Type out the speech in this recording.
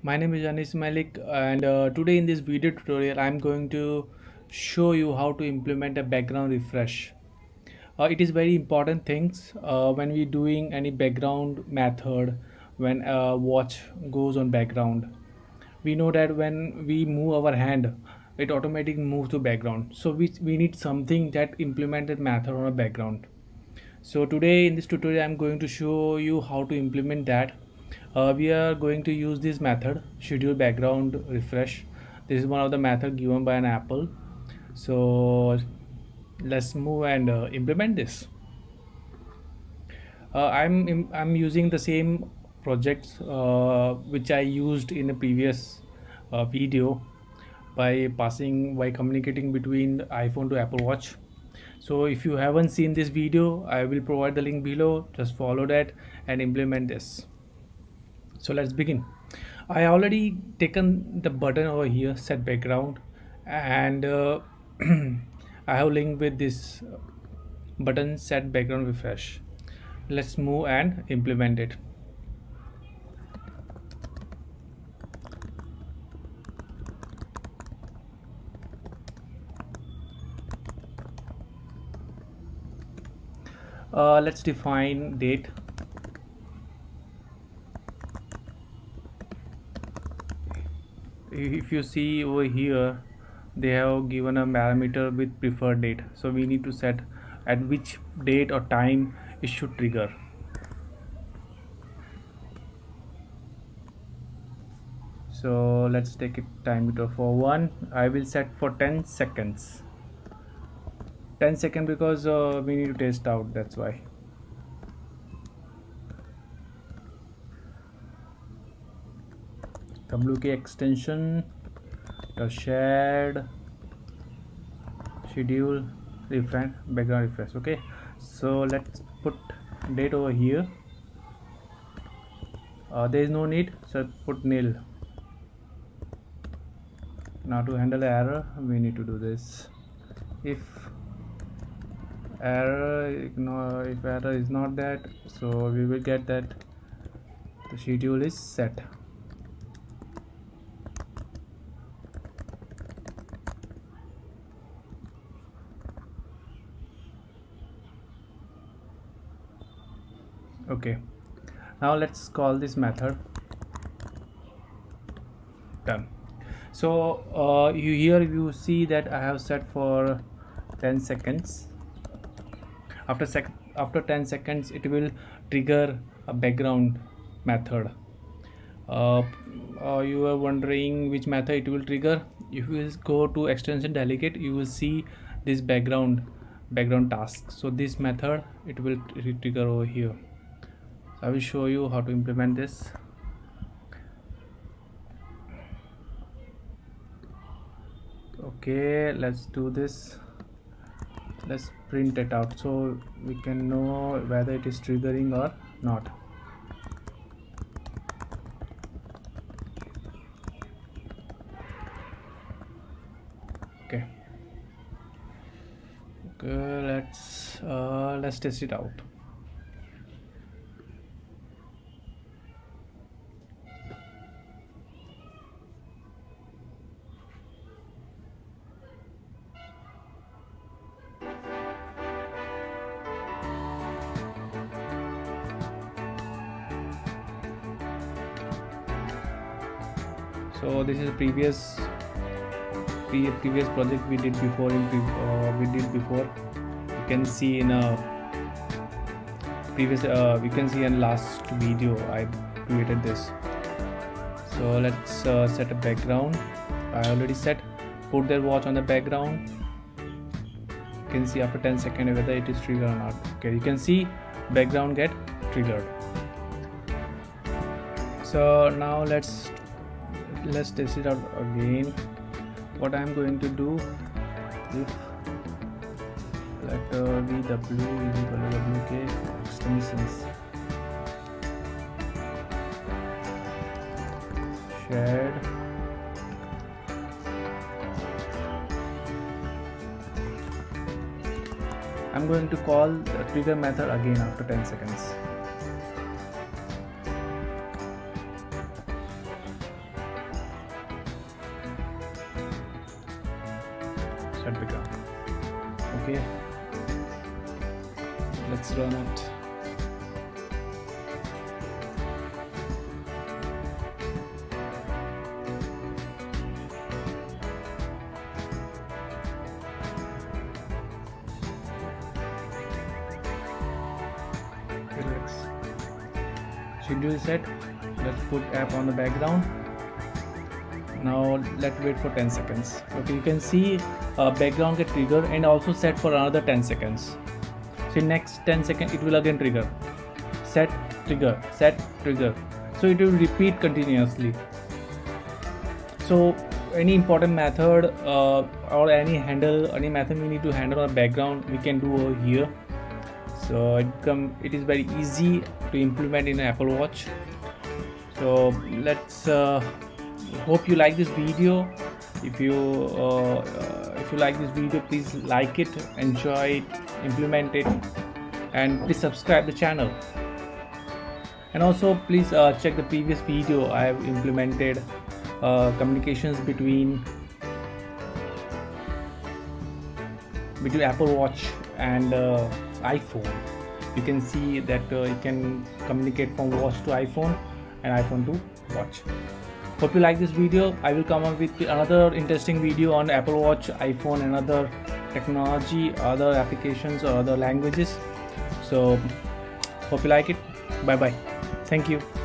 My name is Anis Malik, and today in this video tutorial I'm going to show you how to implement a background refresh. It is very important things when we're doing any background method. When a watch goes on background, we know that when we move our hand, it automatically moves to background. So we need something that implemented method on a background. So today in this tutorial I'm going to show you how to implement that. We are going to use this method, schedule background refresh. This is one of the method given by an Apple. So let's move and implement this. I'm using the same projects which I used in a previous video by communicating between iPhone to Apple Watch. So if you haven't seen this video, I will provide the link below. Just follow that and implement this. So let's begin. I already taken the button over here, set background, and I have linked with this button, set background refresh. Let's move and implement it. Let's define date. If you see over here, they have given a parameter with preferred date, so we need to set at which date or time it should trigger. So let's take it timer for 1. I will set for 10 seconds. 10 seconds because we need to test out, that's why. WK extension, the shared schedule refresh, background refresh. Okay, so let's put date over here. There is no need, so put nil. Now to handle error, we need to do this. If error is not that, so we will get that the schedule is set. Okay, now let's call this method. Done. So you see that I have set for 10 seconds. After 10 seconds it will trigger a background method. You are wondering which method it will trigger. If you go to extension delegate, you will see this background task. So this method, it will trigger over here. I will show you how to implement this. Okay, let's do this. Let's print it out so we can know whether it is triggering or not. Okay, let's test it out. So this is previous project we did before. You can see in a previous we can see in last video I created this. So let's set a background. I already set. Put their watch on the background. You can see after 10 seconds whether it is triggered or not. Okay, you can see background get triggered. So now let's test it out again. What I'm going to do, if letter VW is equal to WK extensions shared I'm going to call the trigger method again after 10 seconds. etc. Okay, let's run it. Relax. Schedule set. Let's put app on the background. Now let's wait for 10 seconds. Okay, you can see background get trigger and also set for another 10 seconds. So next 10 seconds it will again trigger. Set, trigger, set, trigger. So it will repeat continuously. So any important method or any handle, any method we need to handle on background, we can do over here. So it is very easy to implement in Apple Watch. So let's hope you like this video. If you like this video, please like it, enjoy it, implement it, and please subscribe the channel. And also please check the previous video. I have implemented communications between Apple Watch and iPhone. You can see that you can communicate from watch to iPhone and iPhone to watch. Hope you like this video. I will come up with another interesting video on Apple Watch, iPhone and other technology, other applications or other languages. So hope you like it. Bye bye. Thank you.